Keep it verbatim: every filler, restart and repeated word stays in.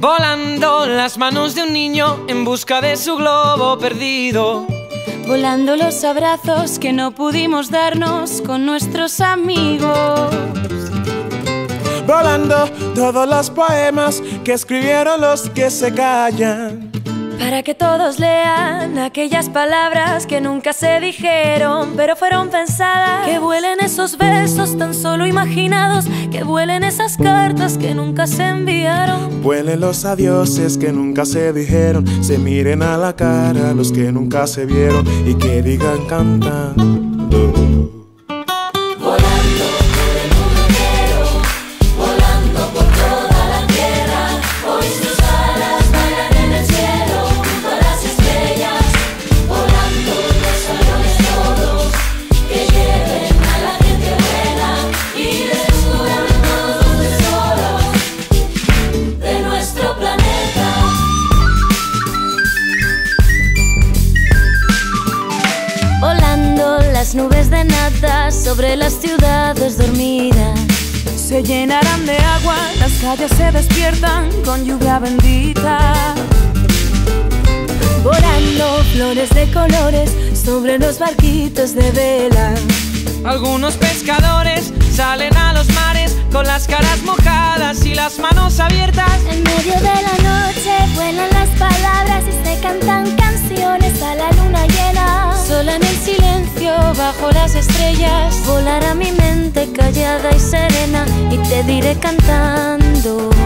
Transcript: Volando las manos de un niño en busca de su globo perdido. Volando los abrazos que no pudimos darnos con nuestros amigos. Volando todos los poemas que escribieron los que se callan, para que todos lean aquellas palabras que nunca se dijeron pero fueron pensadas. Que vuelen esos versos tan solo imaginados, que vuelen esas cartas que nunca se enviaron. Vuelen los adioses que nunca se dijeron, se miren a la cara los que nunca se vieron y que digan cantando. Las nubes de nata sobre las ciudades dormidas se llenarán de agua, las calles se despiertan con lluvia bendita. Volando flores de colores sobre los barquitos de vela. Algunos pescadores salen a los mares con las caras mojadas y las manos abiertas. En medio de la noche vuelan las palabras y se cantan canciones a la luna llena. Sola en el silencio bajo las estrellas volará mi mente callada y serena y te diré cantando.